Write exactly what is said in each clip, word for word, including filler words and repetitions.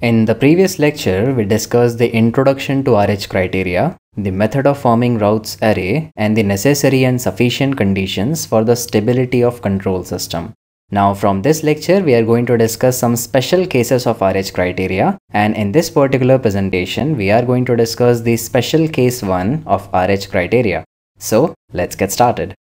In the previous lecture, we discussed the introduction to R H criteria, the method of forming Routh's array, and the necessary and sufficient conditions for the stability of control system. Now from this lecture, we are going to discuss some special cases of R H criteria, and in this particular presentation, we are going to discuss the special case one of R H criteria. So let's get started.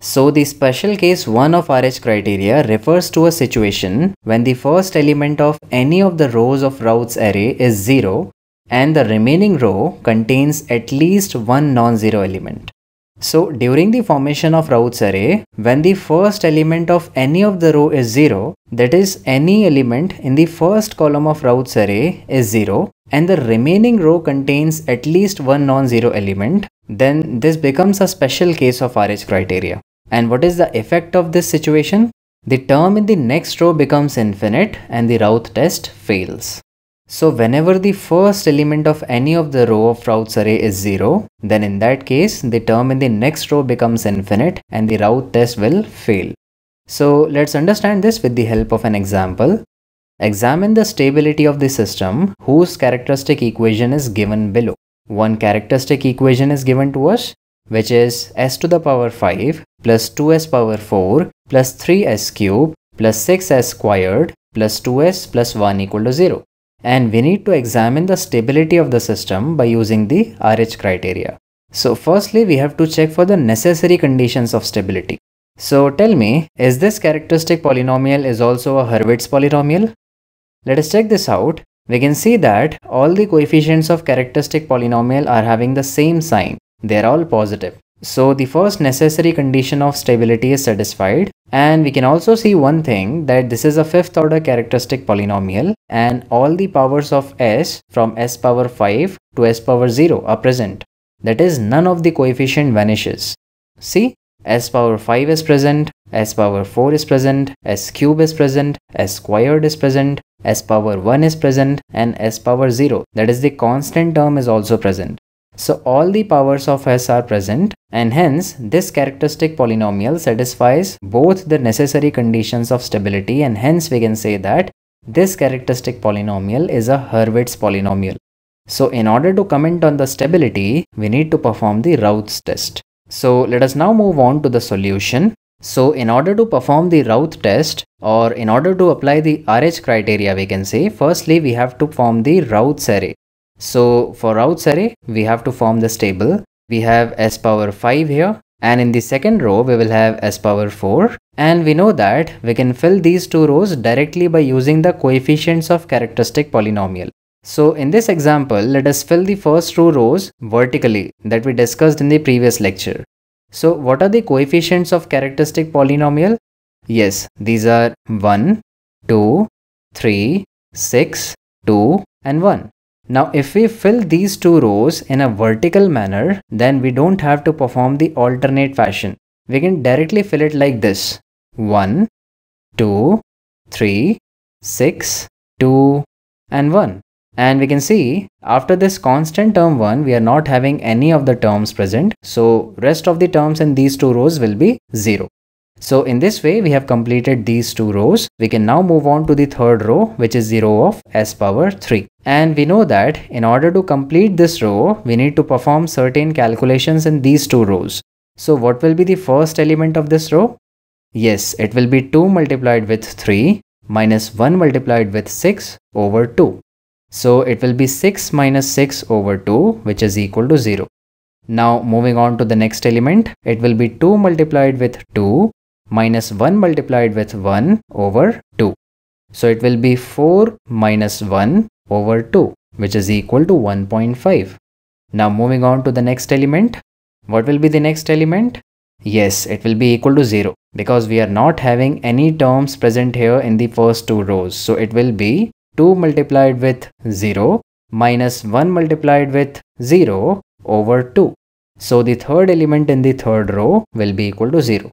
So the special case one of R H criteria refers to a situation when the first element of any of the rows of Routh's array is zero and the remaining row contains at least one non-zero element. So during the formation of Routh's array, when the first element of any of the row is zero, that is, any element in the first column of Routh's array is zero and the remaining row contains at least one non-zero element, then this becomes a special case of R H criteria. And what is the effect of this situation? The term in the next row becomes infinite and the Routh test fails. So whenever the first element of any of the row of Routh's array is zero, then in that case the term in the next row becomes infinite and the Routh test will fail. So let's understand this with the help of an example. Examine the stability of the system whose characteristic equation is given below. One characteristic equation is given to us, which is s to the power five plus two s power four plus three s cubed plus six s squared plus two s plus one equal to zero. And we need to examine the stability of the system by using the R H criteria. So firstly, we have to check for the necessary conditions of stability. So tell me, is this characteristic polynomial is also a Hurwitz polynomial? Let us check this out. We can see that all the coefficients of characteristic polynomial are having the same sign. They are all positive. So the first necessary condition of stability is satisfied, and we can also see one thing, that this is a fifth order characteristic polynomial and all the powers of s from s power five to s power zero are present. That is, none of the coefficient vanishes. See, s power five is present, s power four is present, s cube is present, s squared is present, s power one is present, and s power zero, that is, the constant term is also present. So all the powers of s are present, and hence this characteristic polynomial satisfies both the necessary conditions of stability, and hence we can say that this characteristic polynomial is a Hurwitz polynomial. So in order to comment on the stability, we need to perform the Routh's test. So let us now move on to the solution. So in order to perform the Routh test, or in order to apply the R H criteria, we can say, firstly we have to form the Routh's array. So for Routh's array, we have to form this table. We have s power five here, and in the second row we will have s power four, and we know that we can fill these two rows directly by using the coefficients of characteristic polynomial. So in this example, let us fill the first two rows vertically that we discussed in the previous lecture. So what are the coefficients of characteristic polynomial? Yes, these are one, two, three, six, two and one. Now if we fill these two rows in a vertical manner, then we don't have to perform the alternate fashion. We can directly fill it like this: one, two, three, six, two and one. And we can see after this constant term one, we are not having any of the terms present. So rest of the terms in these two rows will be zero. So in this way, we have completed these two rows. We can now move on to the third row, which is the row of s power three. And we know that in order to complete this row, we need to perform certain calculations in these two rows. So what will be the first element of this row? Yes, it will be two multiplied with three minus one multiplied with six over two. So it will be six minus six over two, which is equal to zero. Now moving on to the next element, it will be two multiplied with two minus one multiplied with one over two. So it will be four minus one over two, which is equal to one point five. Now moving on to the next element, what will be the next element? Yes, it will be equal to zero, because we are not having any terms present here in the first two rows. So it will be two multiplied with zero minus one multiplied with zero over two. So the third element in the third row will be equal to zero.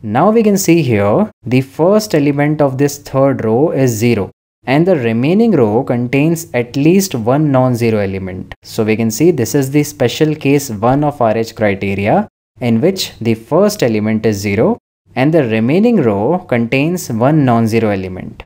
Now we can see here, the first element of this third row is zero and the remaining row contains at least one non-zero element. So we can see this is the special case one of R H criteria, in which the first element is zero and the remaining row contains one non-zero element.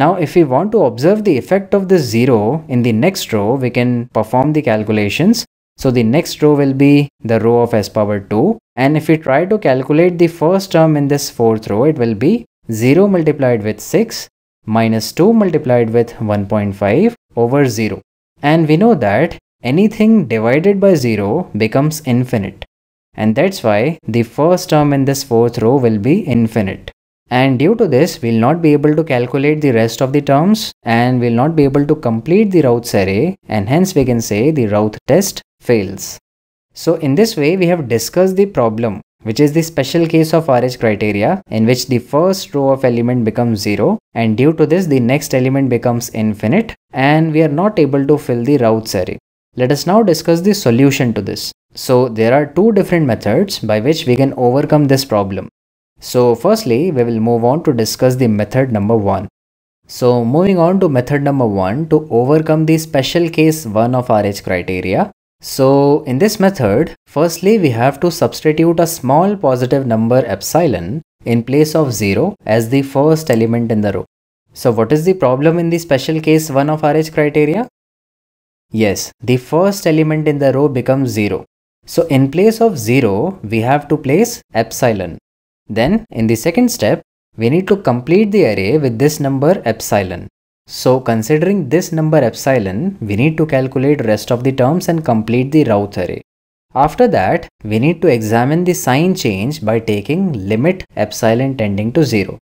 Now if we want to observe the effect of this zero in the next row, we can perform the calculations. So the next row will be the row of s power two, and if we try to calculate the first term in this fourth row, it will be zero multiplied with six minus two multiplied with one point five over zero. And we know that anything divided by zero becomes infinite. And that's why the first term in this fourth row will be infinite. And due to this, we'll not be able to calculate the rest of the terms, and we'll not be able to complete the Routh's array, and hence we can say the Routh test fails. So in this way, we have discussed the problem, which is the special case of R H criteria, in which the first row of element becomes zero, and due to this the next element becomes infinite, and we are not able to fill the Routh's array. Let us now discuss the solution to this. So there are two different methods by which we can overcome this problem. So firstly, we will move on to discuss the method number one. So moving on to method number one to overcome the special case one of R H criteria. So in this method, firstly we have to substitute a small positive number epsilon in place of zero as the first element in the row. So what is the problem in the special case one of R H criteria? Yes, the first element in the row becomes zero. So in place of zero, we have to place epsilon. Then in the second step, we need to complete the array with this number epsilon. So considering this number epsilon, we need to calculate rest of the terms and complete the Routh array. After that, we need to examine the sign change by taking limit epsilon tending to zero.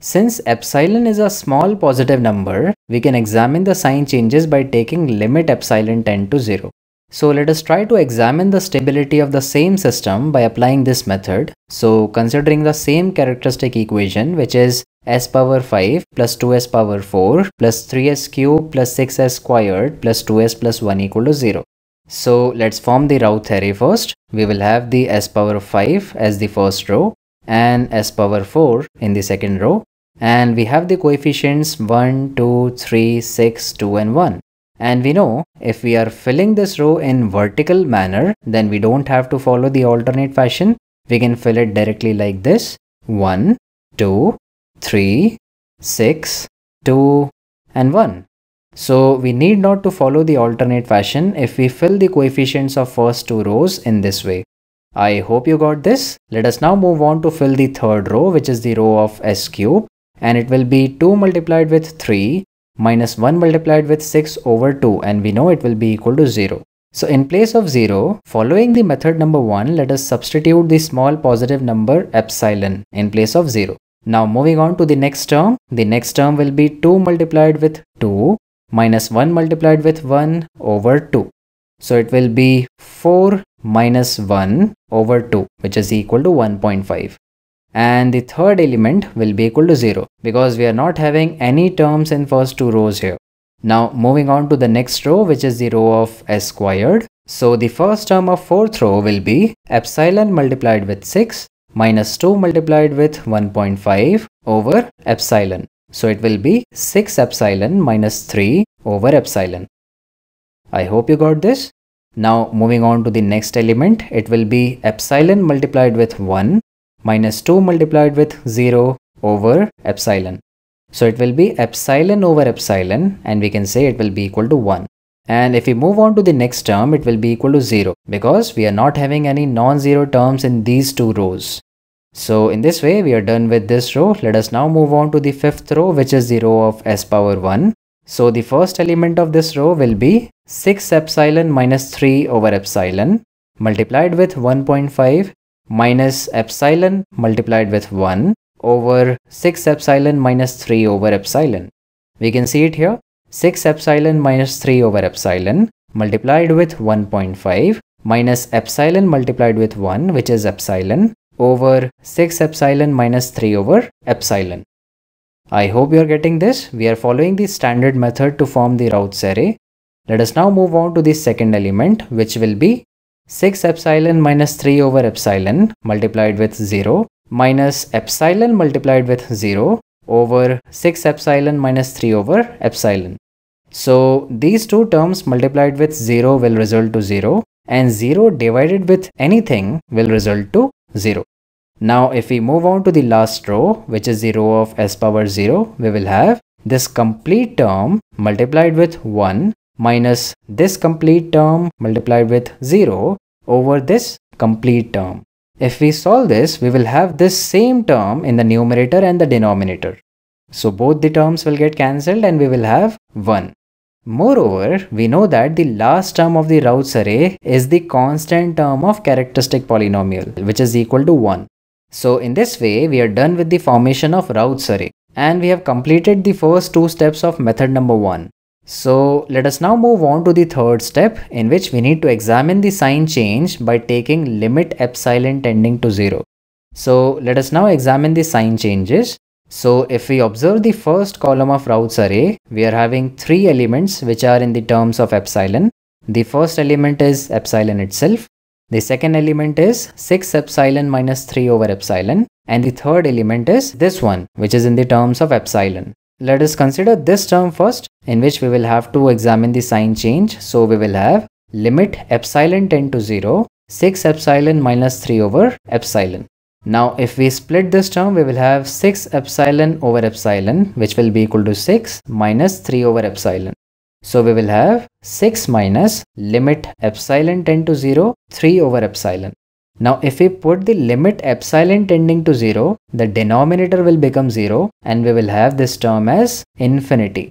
Since epsilon is a small positive number, we can examine the sign changes by taking limit epsilon tend to zero. So let us try to examine the stability of the same system by applying this method. So considering the same characteristic equation, which is s power five plus two s power four plus three s cubed plus six s squared plus two s plus one equal to zero. So let's form the Routh array first. We will have the s power five as the first row and s power four in the second row. And we have the coefficients one, two, three, six, two and one. And we know if we are filling this row in vertical manner, then we don't have to follow the alternate fashion. We can fill it directly like this. one, two, three, six, two and one. So we need not to follow the alternate fashion if we fill the coefficients of first two rows in this way. I hope you got this. Let us now move on to fill the third row, which is the row of s cube, and it will be two multiplied with three minus one multiplied with six over two, and we know it will be equal to zero. So in place of zero, following the method number one, let us substitute the small positive number epsilon in place of zero. Now moving on to the next term, the next term will be two multiplied with two minus one multiplied with one over two. So it will be four minus one over two, which is equal to one point five. And the third element will be equal to zero because we are not having any terms in first two rows here. Now moving on to the next row, which is the row of s squared. So the first term of fourth row will be epsilon multiplied with six minus two multiplied with one point five over epsilon. So it will be six epsilon minus three over epsilon. I hope you got this. Now moving on to the next element, it will be epsilon multiplied with one minus two multiplied with zero over epsilon. So it will be epsilon over epsilon, and we can say it will be equal to one. And if we move on to the next term, it will be equal to zero because we are not having any non-zero terms in these two rows. So in this way, we are done with this row. Let us now move on to the fifth row, which is the row of s power one. So the first element of this row will be six epsilon minus three over epsilon multiplied with one point five minus epsilon multiplied with one over six epsilon minus three over epsilon. We can see it here, six epsilon minus three over epsilon multiplied with one point five minus epsilon multiplied with one, which is epsilon, over six epsilon minus three over epsilon. I hope you are getting this. We are following the standard method to form the Routh's array. Let us now move on to the second element, which will be six epsilon minus three over epsilon multiplied with zero minus epsilon multiplied with zero over six epsilon minus three over epsilon. So these two terms multiplied with zero will result to zero, and zero divided with anything will result to zero. Now if we move on to the last row, which is the row of s power zero, we will have this complete term multiplied with one minus this complete term multiplied with zero over this complete term. If we solve this, we will have this same term in the numerator and the denominator. So both the terms will get cancelled and we will have one. Moreover, we know that the last term of the Routh's array is the constant term of characteristic polynomial, which is equal to one. So in this way, we are done with the formation of Routh's array and we have completed the first two steps of method number one. So let us now move on to the third step, in which we need to examine the sign change by taking limit epsilon tending to zero. So let us now examine the sign changes. So if we observe the first column of Routh's array, we are having three elements which are in the terms of epsilon. The first element is epsilon itself. The second element is six epsilon minus three over epsilon. And the third element is this one, which is in the terms of epsilon. Let us consider this term first, in which we will have to examine the sign change. So we will have limit epsilon tend to zero, six epsilon minus three over epsilon. Now if we split this term, we will have six epsilon over epsilon, which will be equal to six minus three over epsilon. So we will have six minus limit epsilon tend to zero, three over epsilon. Now if we put the limit epsilon tending to zero, the denominator will become zero and we will have this term as infinity.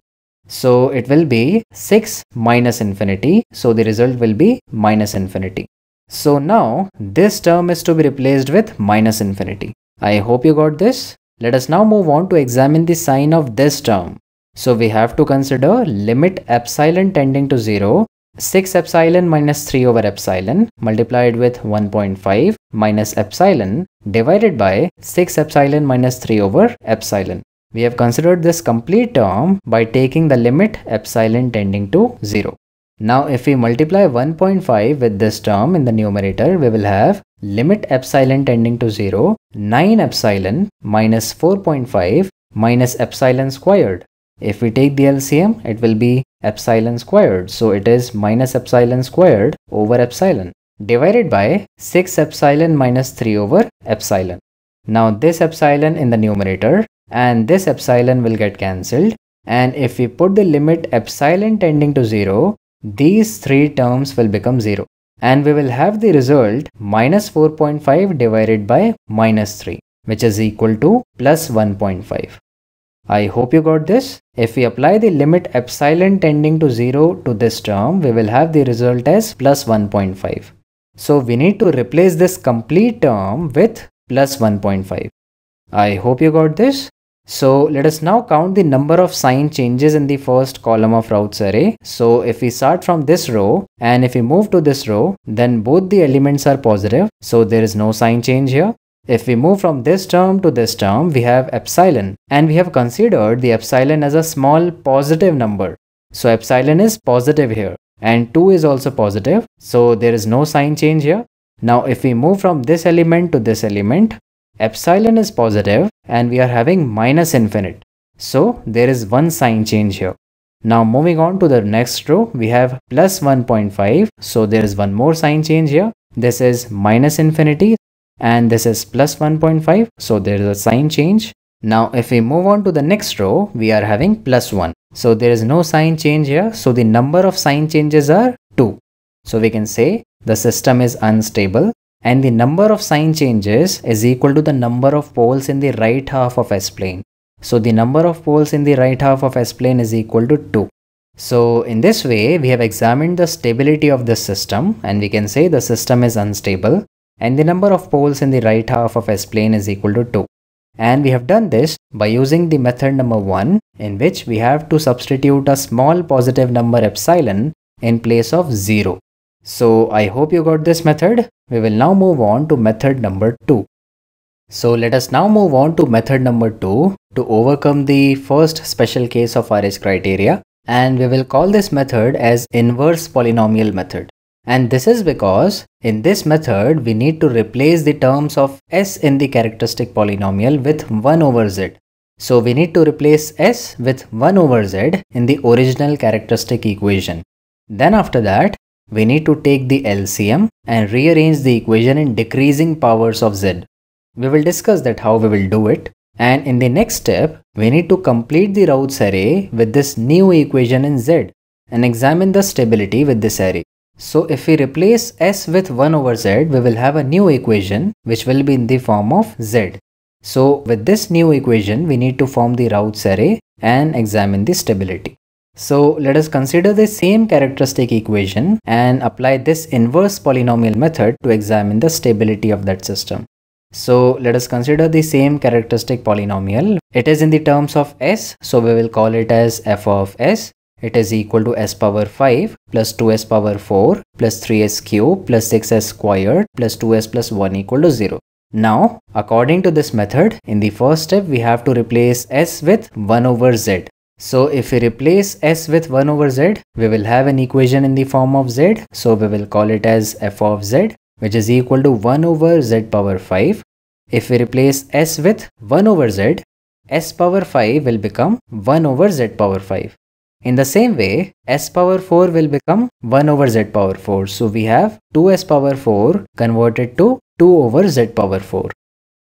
So it will be six minus infinity, so the result will be minus infinity. So now this term is to be replaced with minus infinity. I hope you got this. Let us now move on to examine the sign of this term. So we have to consider limit epsilon tending to zero, six epsilon minus three over epsilon multiplied with one point five minus epsilon divided by six epsilon minus three over epsilon. We have considered this complete term by taking the limit epsilon tending to zero. Now if we multiply one point five with this term in the numerator, we will have limit epsilon tending to zero, nine epsilon minus four point five minus epsilon squared. If we take the L C M, it will be epsilon squared. So it is minus epsilon squared over epsilon divided by six epsilon minus three over epsilon. Now this epsilon in the numerator and this epsilon will get cancelled. And if we put the limit epsilon tending to zero, these three terms will become zero and we will have the result minus four point five divided by minus three, which is equal to plus one point five. I hope you got this. If we apply the limit epsilon tending to zero to this term, we will have the result as plus one point five. So we need to replace this complete term with plus one point five. I hope you got this. So let us now count the number of sign changes in the first column of Routh's array. So if we start from this row and if we move to this row, then both the elements are positive. So there is no sign change here. If we move from this term to this term, we have epsilon and we have considered the epsilon as a small positive number. So epsilon is positive here and two is also positive. So there is no sign change here. Now if we move from this element to this element, epsilon is positive and we are having minus infinite. So there is one sign change here. Now moving on to the next row, we have plus one point five. So there is one more sign change here. This is minus infinity and this is plus one point five. So there is a sign change. Now if we move on to the next row, we are having plus one. So there is no sign change here. So the number of sign changes are two. So we can say the system is unstable. And the number of sign changes is equal to the number of poles in the right half of S-plane. So the number of poles in the right half of S-plane is equal to two. So in this way, we have examined the stability of the system and we can say the system is unstable and the number of poles in the right half of S-plane is equal to two. And we have done this by using the method number one, in which we have to substitute a small positive number epsilon in place of zero. So I hope you got this method. We will now move on to method number two. So let us now move on to method number two to overcome the first special case of R H criteria, and we will call this method as inverse polynomial method. And this is because in this method we need to replace the terms of S in the characteristic polynomial with one over Z. So we need to replace S with one over Z in the original characteristic equation. Then after that, we need to take the L C M and rearrange the equation in decreasing powers of Z. We will discuss that how we will do it. And in the next step, we need to complete the Routh's array with this new equation in Z and examine the stability with this array. So if we replace S with one over Z, we will have a new equation which will be in the form of Z. So with this new equation, we need to form the Routh's array and examine the stability. So let us consider the same characteristic equation and apply this inverse polynomial method to examine the stability of that system. So let us consider the same characteristic polynomial. It is in the terms of S, so we will call it as f of S. It is equal to s power five plus two s power four plus three s cube plus six s squared plus two s plus one equal to zero. Now, according to this method, in the first step, we have to replace S with one over Z. So if we replace S with one over Z, we will have an equation in the form of Z. So we will call it as f of Z, which is equal to one over Z power five. If we replace S with one over Z, S power five will become one over Z power five. In the same way, S power four will become one over Z power four. So we have two s power four converted to two over Z power four.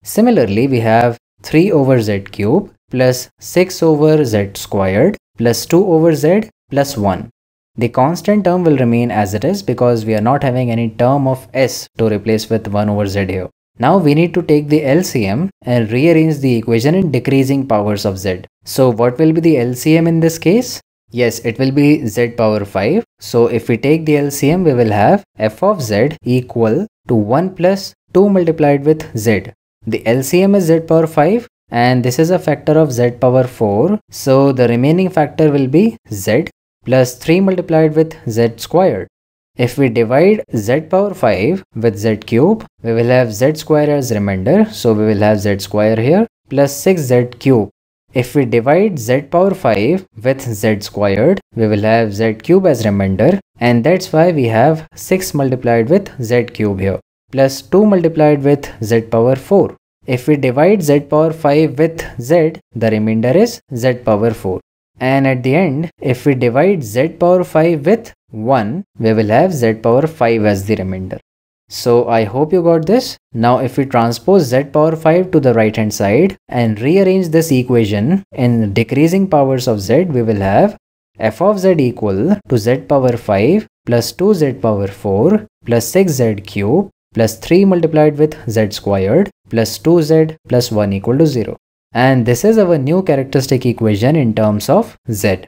Similarly, we have three over Z cube plus six over Z squared plus two over Z plus one. The constant term will remain as it is because we are not having any term of S to replace with one over Z here. Now we need to take the L C M and rearrange the equation in decreasing powers of Z. So what will be the L C M in this case? Yes, it will be Z power five. So if we take the L C M, we will have f of Z equal to one plus two multiplied with Z. The L C M is Z power five and this is a factor of Z power four. So the remaining factor will be Z plus three multiplied with Z squared. If we divide Z power five with Z cube, we will have Z square as remainder. So we will have Z square here plus six Z cube. If we divide Z power five with Z squared, we will have Z cube as remainder. And that's why we have six multiplied with Z cube here plus two multiplied with Z power four. If we divide Z power five with Z, the remainder is Z power four. And at the end, if we divide Z power five with one, we will have Z power five as the remainder. So I hope you got this. Now if we transpose Z power five to the right hand side and rearrange this equation in decreasing powers of Z, we will have f of Z equal to Z power five plus two Z power four plus six Z cube plus three multiplied with Z squared plus two Z plus one equal to zero. And this is our new characteristic equation in terms of Z.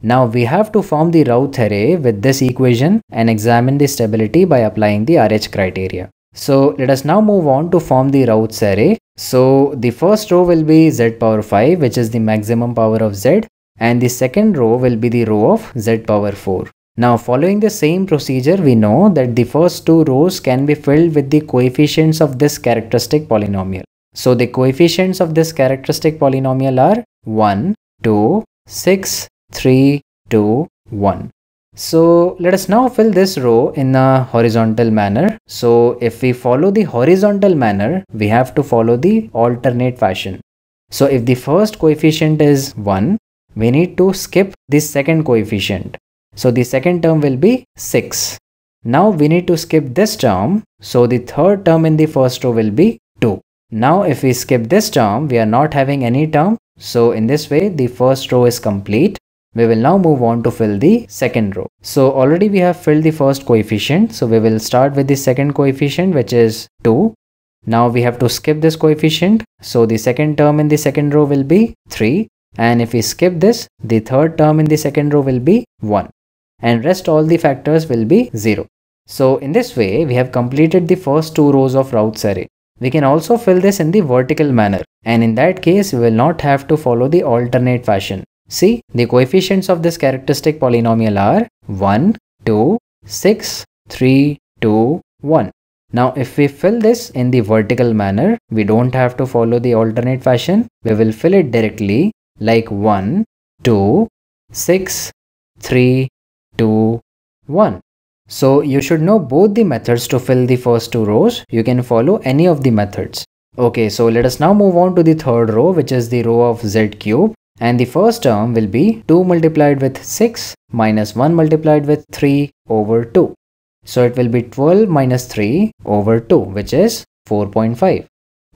Now we have to form the Routh array with this equation and examine the stability by applying the R H criteria. So let us now move on to form the Routh array. So the first row will be Z power five, which is the maximum power of Z, and the second row will be the row of Z power four. Now following the same procedure, we know that the first two rows can be filled with the coefficients of this characteristic polynomial. So the coefficients of this characteristic polynomial are one, two, six, three, two, one. So let us now fill this row in a horizontal manner. So if we follow the horizontal manner, we have to follow the alternate fashion. So if the first coefficient is one, we need to skip the second coefficient. So the second term will be six. Now we need to skip this term. So the third term in the first row will be two. Now if we skip this term, we are not having any term. So in this way, the first row is complete. We will now move on to fill the second row. So already we have filled the first coefficient. So we will start with the second coefficient, which is two. Now we have to skip this coefficient. So the second term in the second row will be three. And if we skip this, the third term in the second row will be one. And rest all the factors will be zero. So in this way, we have completed the first two rows of Routh's array. We can also fill this in the vertical manner, and in that case we will not have to follow the alternate fashion. See, the coefficients of this characteristic polynomial are one, two, six, three, two, one. Now if we fill this in the vertical manner, we don't have to follow the alternate fashion. We will fill it directly like one, two, six, three, two, one. So you should know both the methods to fill the first two rows. You can follow any of the methods. Okay, so let us now move on to the third row, which is the row of Z cube. And the first term will be two multiplied with six minus one multiplied with three over two. So it will be twelve minus three over two, which is four point five.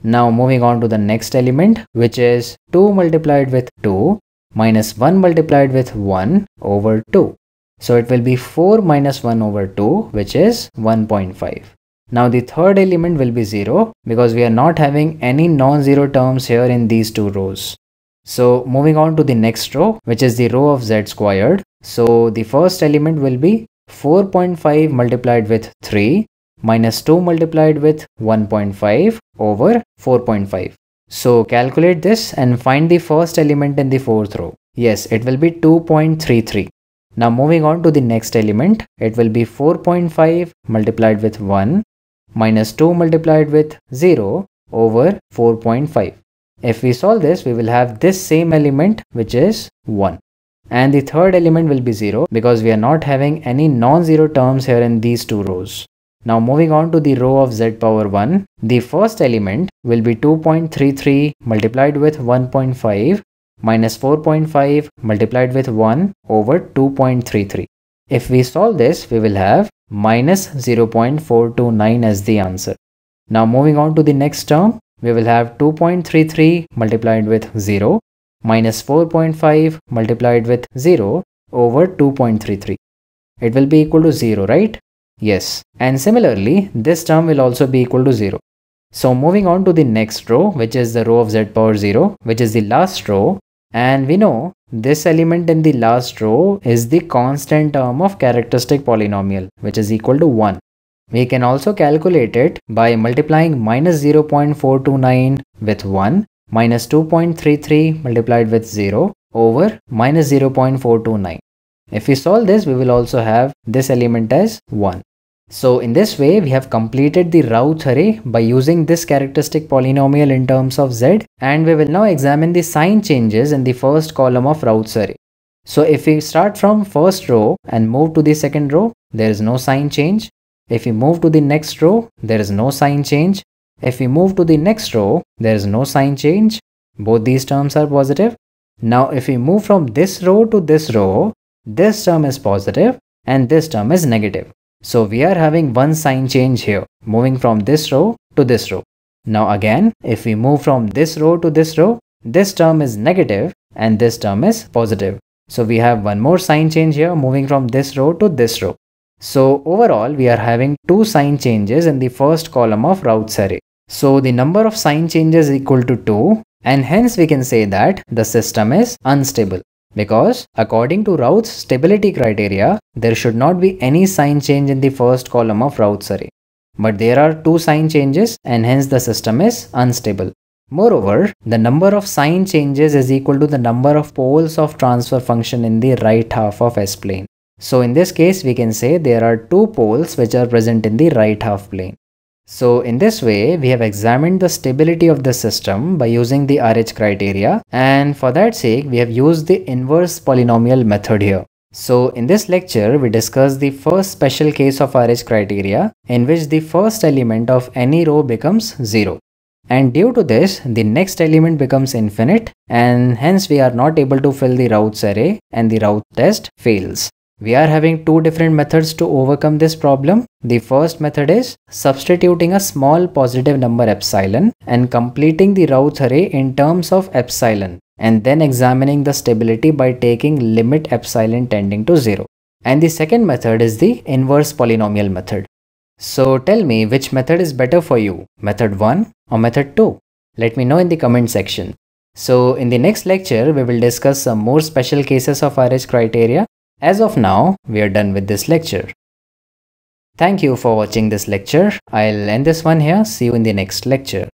Now moving on to the next element, which is two multiplied with two minus one multiplied with one over two. So it will be four minus one over two, which is one point five. Now the third element will be zero because we are not having any non-zero terms here in these two rows. So moving on to the next row, which is the row of z squared. So the first element will be four point five multiplied with three minus two multiplied with one point five over four point five. So calculate this and find the first element in the fourth row. Yes, it will be two point three three. Now moving on to the next element, it will be four point five multiplied with one minus two multiplied with zero over four point five. If we solve this, we will have this same element, which is one. And the third element will be zero because we are not having any non-zero terms here in these two rows. Now moving on to the row of z power one, the first element will be two point three three multiplied with one point five minus four point five multiplied with one over two point three three. If we solve this, we will have minus zero point four two nine as the answer. Now moving on to the next term, we will have two point three three multiplied with zero minus four point five multiplied with zero over two point three three. It will be equal to zero, right? Yes, and similarly this term will also be equal to zero. So moving on to the next row, which is the row of z power zero, which is the last row, and we know this element in the last row is the constant term of characteristic polynomial, which is equal to one. We can also calculate it by multiplying minus zero point four two nine with one minus two point three three multiplied with zero over minus zero point four two nine. If we solve this, we will also have this element as one. So in this way, we have completed the Routh's array by using this characteristic polynomial in terms of z, and we will now examine the sign changes in the first column of Routh's array. So if we start from first row and move to the second row, there is no sign change. If we move to the next row, there is no sign change. If we move to the next row, there is no sign change. Both these terms are positive. Now if we move from this row to this row, this term is positive and this term is negative. So we are having one sign change here, moving from this row to this row. Now again, if we move from this row to this row, this term is negative and this term is positive. So we have one more sign change here, moving from this row to this row. So overall, we are having two sign changes in the first column of Routh's array. So the number of sign changes is equal to two, and hence we can say that the system is unstable, because according to Routh's stability criteria, there should not be any sign change in the first column of Routh's array. But there are two sign changes, and hence the system is unstable. Moreover, the number of sign changes is equal to the number of poles of transfer function in the right half of S-plane. So in this case, we can say there are two poles which are present in the right half plane. So in this way, we have examined the stability of the system by using the R H criteria, and for that sake, we have used the inverse polynomial method here. So in this lecture, we discussed the first special case of R H criteria, in which the first element of any row becomes zero. And due to this, the next element becomes infinite, and hence we are not able to fill the Routh's array and the Routh test fails. We are having two different methods to overcome this problem. The first method is substituting a small positive number epsilon and completing the Routh's array in terms of epsilon, and then examining the stability by taking limit epsilon tending to zero. And the second method is the inverse polynomial method. So tell me which method is better for you, method one or method two? Let me know in the comment section. So in the next lecture, we will discuss some more special cases of R H criteria. As of now, we are done with this lecture. Thank you for watching this lecture. I'll end this one here. See you in the next lecture.